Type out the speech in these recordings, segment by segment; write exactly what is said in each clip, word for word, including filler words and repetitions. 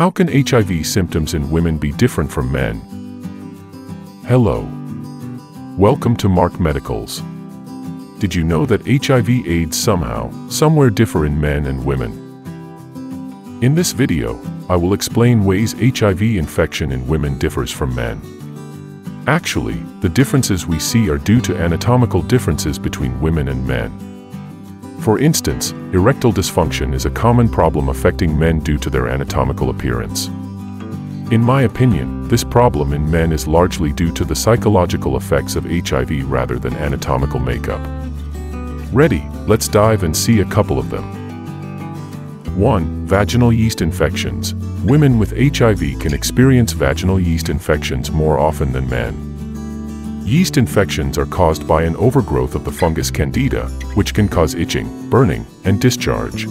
How can H I V symptoms in women be different from men? Hello. Welcome to Mark Medicals. Did you know that H I V AIDS somehow, somewhere differ in men and women? In this video, I will explain ways H I V infection in women differs from men. Actually, the differences we see are due to anatomical differences between women and men. For instance, erectile dysfunction is a common problem affecting men due to their anatomical appearance. In my opinion, this problem in men is largely due to the psychological effects of H I V rather than anatomical makeup. Ready, let's dive and see a couple of them. one. Vaginal yeast infections. Women with H I V can experience vaginal yeast infections more often than men. Yeast infections are caused by an overgrowth of the fungus Candida, which can cause itching, burning, and discharge.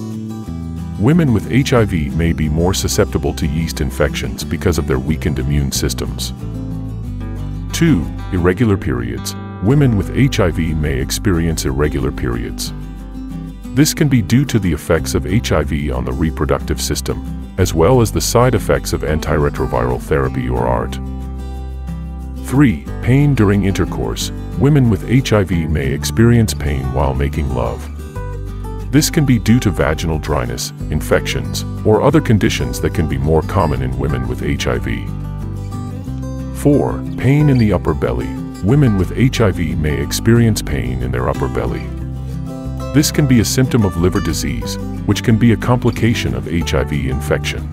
Women with H I V may be more susceptible to yeast infections because of their weakened immune systems. two. Irregular periods. Women with H I V may experience irregular periods. This can be due to the effects of H I V on the reproductive system, as well as the side effects of antiretroviral therapy or A R T. three. Pain during intercourse. Women with H I V may experience pain while making love. This can be due to vaginal dryness, infections, or other conditions that can be more common in women with H I V. four. Pain in the upper belly. Women with H I V may experience pain in their upper belly. This can be a symptom of liver disease, which can be a complication of H I V infection.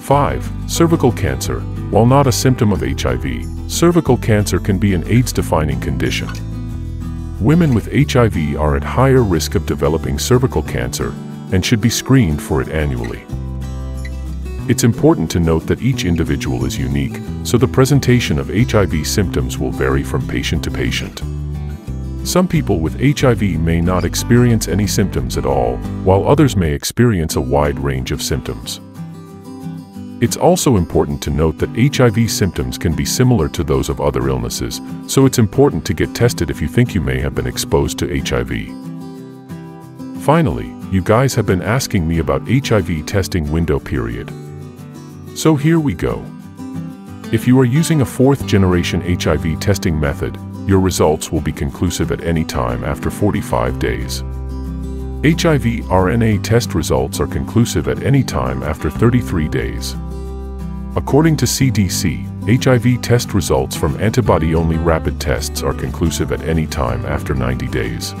five. Cervical cancer. While not a symptom of H I V, cervical cancer can be an AIDS-defining condition. Women with H I V are at higher risk of developing cervical cancer and should be screened for it annually. It's important to note that each individual is unique, so the presentation of H I V symptoms will vary from patient to patient. Some people with H I V may not experience any symptoms at all, while others may experience a wide range of symptoms. It's also important to note that H I V symptoms can be similar to those of other illnesses, so it's important to get tested if you think you may have been exposed to H I V. Finally, you guys have been asking me about H I V testing window period. So here we go. If you are using a fourth generation H I V testing method, your results will be conclusive at any time after forty-five days. H I V R N A test results are conclusive at any time after thirty-three days. According to C D C, H I V test results from antibody-only rapid tests are conclusive at any time after ninety days.